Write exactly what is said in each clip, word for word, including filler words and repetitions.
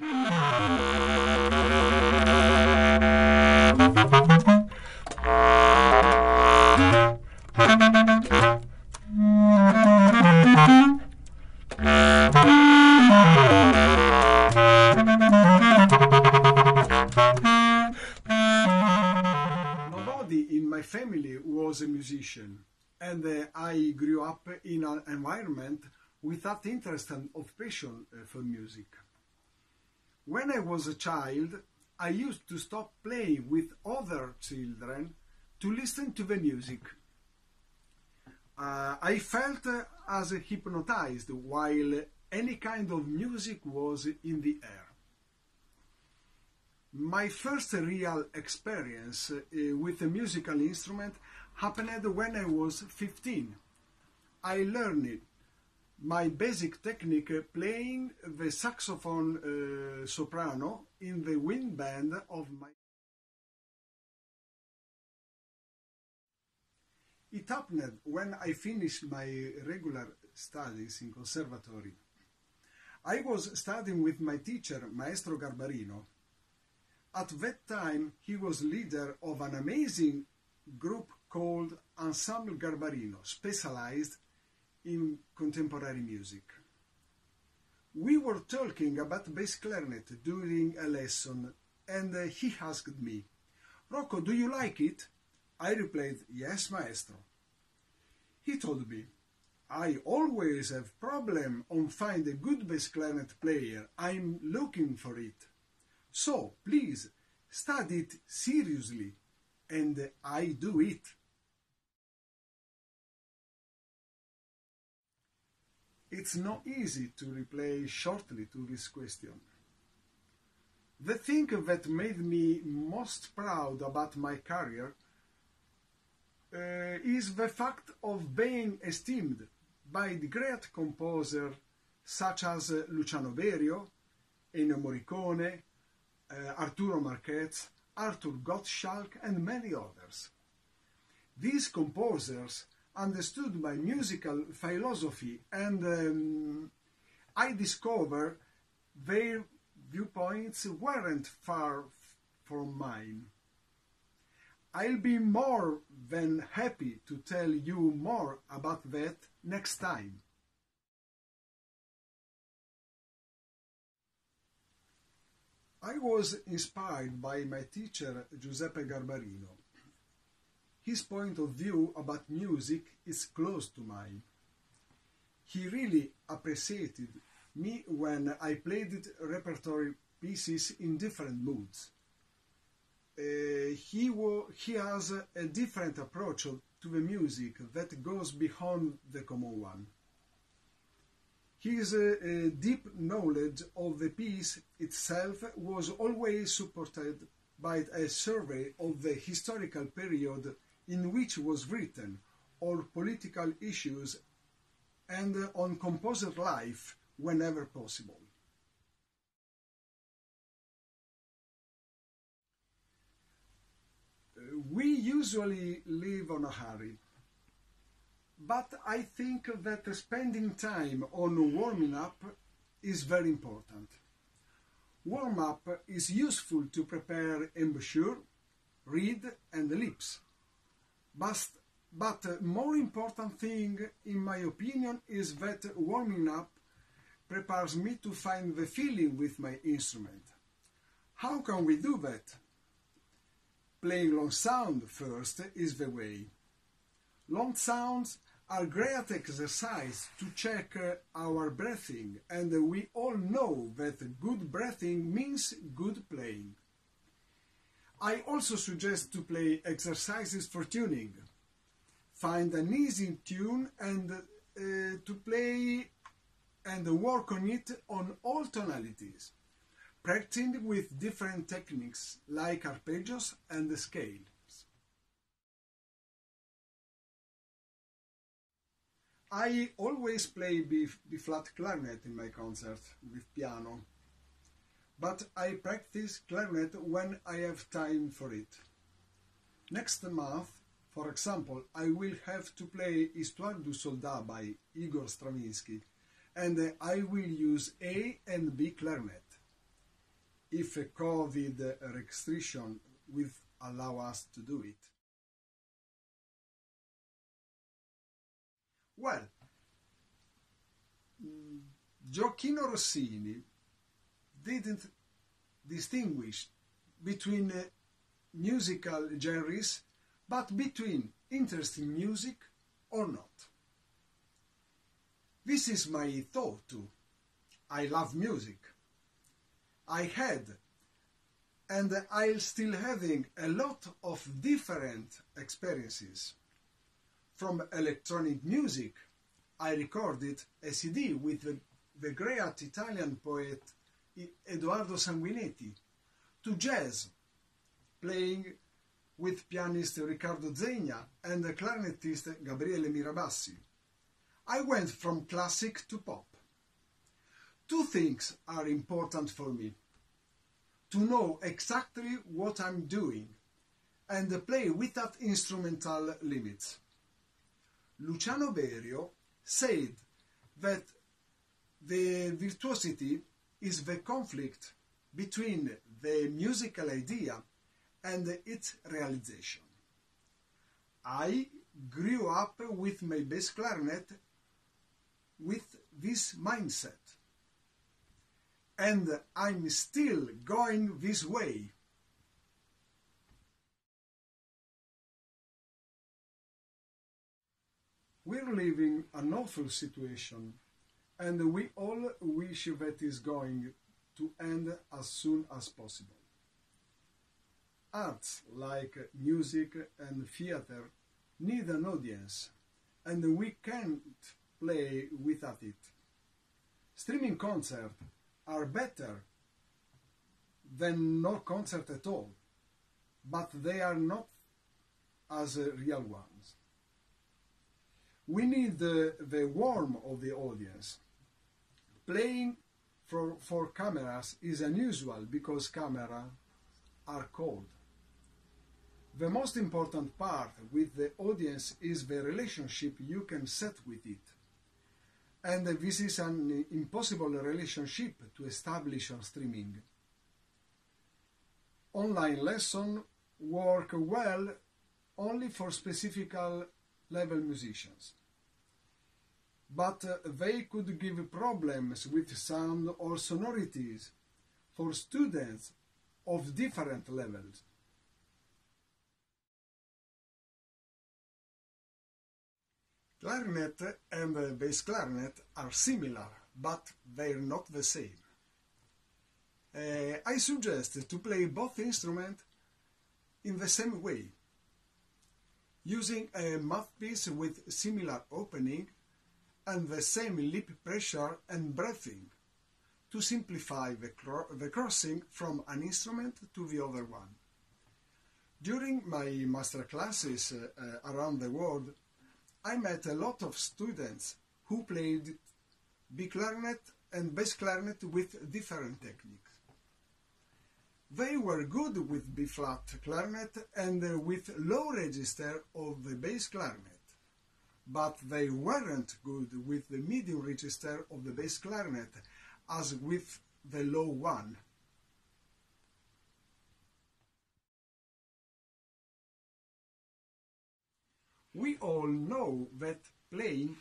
Nobody in my family was a musician, and uh, I grew up in an environment with that interest and passion uh, for music. When I was a child, I used to stop playing with other children to listen to the music. Uh, I felt uh, as hypnotized while any kind of music was in the air. My first real experience uh, with a musical instrument happened when I was fifteen. I learned my basic technique playing the saxophone uh, soprano in the wind band of my... It happened when I finished my regular studies in conservatory. I was studying with my teacher, Maestro Garbarino. At that time, he was leader of an amazing group called Ensemble Garbarino, specialized in contemporary music. We were talking about bass clarinet during a lesson, and uh, he asked me, "Rocco, do you like it?" I replied, "Yes, maestro." He told me, "I always have problem on find a good bass clarinet player. I'm looking for it. So please study it seriously." And uh, I do it. It's not easy to reply shortly to this question. The thing that made me most proud about my career uh, is the fact of being esteemed by the great composers such as uh, Luciano Berio, Ennio Morricone, uh, Arturo Márquez, Arthur Gottschalk, and many others. These composers understood my musical philosophy, and um, I discovered their viewpoints weren't far from mine. I'll be more than happy to tell you more about that next time. I was inspired by my teacher, Giuseppe Garbarino. His point of view about music is close to mine. He really appreciated me when I played repertory pieces in different moods. Uh, he, he has a different approach to the music that goes beyond the common one. His uh, uh, deep knowledge of the piece itself was always supported by a survey of the historical period in which it was written, or political issues, and uh, on composer life whenever possible. Uh, we usually live on a hurry. But I think that spending time on warming up is very important. Warm up is useful to prepare embouchure, reed, and lips. But, but the more important thing, in my opinion, is that warming up prepares me to find the feeling with my instrument. How can we do that? Playing long sound first is the way. Long sounds are great exercise to check our breathing, and we all know that good breathing means good playing. I also suggest to play exercises for tuning. Find an easy tune and uh, to play and work on it on all tonalities, practicing with different techniques like arpeggios and scale. I always play B-flat clarinet in my concert with piano, but I practice clarinet when I have time for it. Next month, for example, I will have to play Histoire du Soldat by Igor Stravinsky, and I will use A and B clarinet. if a COVID restriction will allow us to do it. Well, Gioacchino Rossini didn't distinguish between uh, musical genres, but between interesting music or not. This is my thought too. I love music. I had, and I'm still having, a lot of different experiences. From electronic music, I recorded a C D with the, the great Italian poet Eduardo Sanguinetti, to jazz, playing with pianist Riccardo Zegna and clarinetist Gabriele Mirabassi. I went from classic to pop. Two things are important for me: to know exactly what I'm doing and play without instrumental limits. Luciano Berio said that the virtuosity is the conflict between the musical idea and its realization. I grew up with my bass clarinet with this mindset, and I'm still going this way. We're living an awful situation, and we all wish that it's going to end as soon as possible. Arts like music and theater need an audience, and we can't play without it. Streaming concerts are better than no concert at all, but they are not as real ones. We need the, the warmth of the audience. Playing for, for cameras is unusual because cameras are cold. The most important part with the audience is the relationship you can set with it. And this is an impossible relationship to establish on streaming. Online lessons work well only for specific level musicians, but they could give problems with sound or sonorities for students of different levels. Clarinet and the bass clarinet are similar, but they're not the same. Uh, I suggest to play both instruments in the same way, using a mouthpiece with similar opening and the same lip pressure and breathing, to simplify the, cro the crossing from an instrument to the other one. During my master classes uh, around the world, I met a lot of students who played B clarinet and bass clarinet with different techniques. They were good with B flat clarinet and with low register of the bass clarinet, but they weren't good with the medium register of the bass clarinet as with the low one. We all know that playing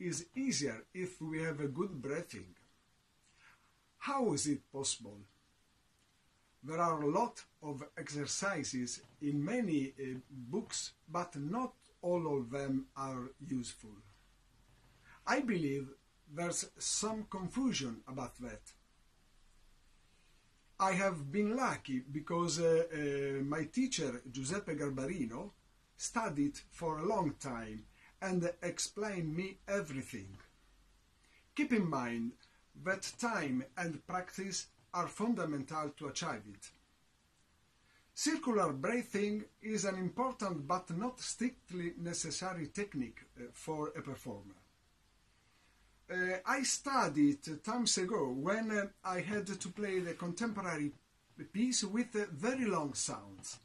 is easier if we have a good breathing. How is it possible? There are a lot of exercises in many uh, books, but not all of them are useful. I believe there's some confusion about that. I have been lucky because uh, uh, my teacher, Giuseppe Garbarino, studied for a long time and explained me everything. Keep in mind that time and practice are fundamental to achieve it. Circular breathing is an important but not strictly necessary technique for a performer. Uh, I studied times ago when uh, I had to play the contemporary piece with uh, very long sounds.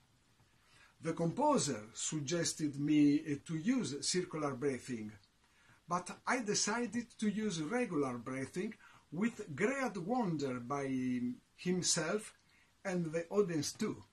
The composer suggested me uh, to use circular breathing, but I decided to use regular breathing with great wonder by himself and the audience too.